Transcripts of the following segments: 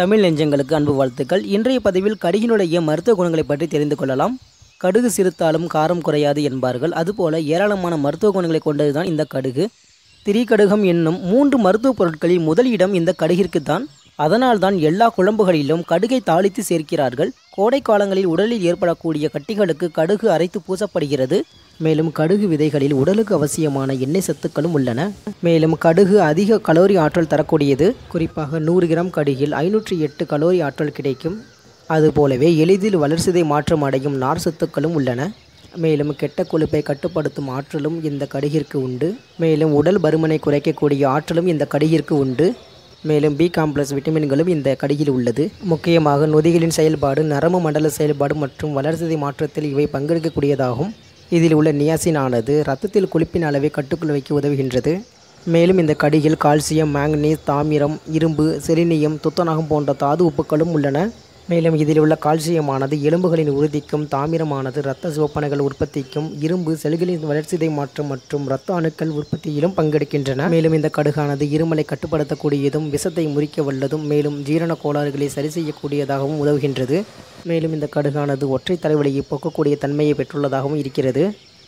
தமிழ் நெஞ்சங்களுக்கு அன்பு வாழ்த்துக்கள். இன்றைய பதிவில் கடுகினுடைய மருத்துவ குணங்களை பற்றி தெரிந்து கொள்ளலாம். கடுகு சிறுத்தாலும் காரம் குறையாது என்பார்கள். அதுபோல ஏராளமான மருத்துவ குணங்களை கொண்டதுதான் இந்த கடுகு. திரிகடுகம் என்னும் 3 மருத்துவ பொருட்களில் முதல் இடம் இந்த கடுகிற்கு தான். அதனால் தான் எல்லா குழம்புகளிலும் கடுகை தாளித்து சேர்க்கிறார்கள். கோடை காலங்களில் உடலில் ஏற்படக்கூடிய கட்டிகளுக்கு கடுகு அரைத்து பூசப்படுகிறது. மேலும் கடுகு விதைகளில் உடலுக்கு அவசியமான எண்ணெய் சத்துக்களும் உள்ளன. மேலும் கடுகு அதிக கலோரி ஆற்றல் தரக்கூடியது. குறிப்பாக 100 கிராம் கடுகில் 508 கலோரி ஆற்றல் கிடைக்கும். அதுபோலவே எளிதில் வளர்சிதை மாற்றம் அடையும் நார் சத்துக்களும் உள்ளன. மேலும் கெட்ட கொழுப்பை கட்டுப்படுத்தும் ஆற்றலும் இந்த கடுகிற்கு உண்டு. மேலும் உடல் பருமனை குறைக்கக்கூடிய ஆற்றலும் இந்த கடுகிற்கு உண்டு. மேலும் B காம்ப்ளக்ஸ் விட்டமின்களும் இந்த கடுகில் உள்ளது. முக்கியமாக நொதிகளின் செயல்பாடு, நரம்பு மண்டல செயல்பாடு மற்றும் வளர்சிதை மாற்றத்தில் இவை பங்கெடுக்கக்கூடியதாகும். இதில் உள்ள நியாசின் ஆனது இரத்தத்தில் கொழுப்பின் அளவை கட்டுக்குள் வைக்க உதவுகின்றது. மேலும் இந்த கடுகில் கால்சியம், மாங்கனீஸ், தாமிரம், இரும்பு, செலினியம், துத்தநாகம் போன்ற தாது உப்புக்களும் உள்ளன. மேலும் இதில் உள்ள கால்சியமானது எலும்புகளின் உறுதிக்கும், தாமிரமானது இரத்த சிவப்பணுக்கள் உற்பத்திக்கும், இரும்பு செல்களின் வளர்சிதை மாற்றம் மற்றும் இரத்த அணுக்கள் உற்பத்தியிலும் பங்கெடுக்கின்றன. மேலும் இந்த கடுகானது இருமலை கட்டுப்படுத்தக்கூடியதும், விஷத்தை முறிக்க வல்லதும், மேலும் ஜீரண கோளாறுகளை சரி செய்யக்கூடியதாகவும் உதவுகின்றது. மேலும் இந்த கடுகானது ஒற்றை தலைவலியை போக்கக்கூடிய தன்மையை பெற்றுள்ளதாகவும் இருக்கிறது.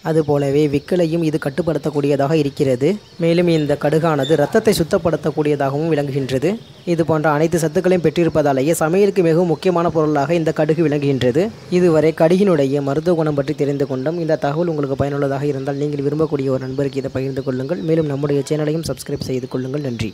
அதுபோலவே விக்கலையும் இது கட்டுப்படுத்தக்கூடியதாக இருக்கிறது. மேலும் இந்த கடுகானது இரத்தத்தை சுத்தப்படுத்தக்கூடியதாகவும் விளங்குகின்றது. இது போன்ற அனைத்து சத்துக்களையும் பெற்றிருப்பதாலேயே சமையலுக்கு மிகவும் முக்கியமான பொருளாக இந்த கடுகு விளங்குகின்றது. இதுவரை கடுகினுடைய மருத்துவ குணம் பற்றி தெரிந்து கொண்டோம். இந்த தகவல் உங்களுக்கு பயனுள்ளதாக இருந்தால் நீங்கள் விரும்பக்கூடிய ஒரு நண்பருக்கு இதை பகிர்ந்து கொள்ளுங்கள். மேலும் நம்முடைய சேனலையும் சப்ஸ்கிரைப் செய்து கொள்ளுங்கள். நன்றி.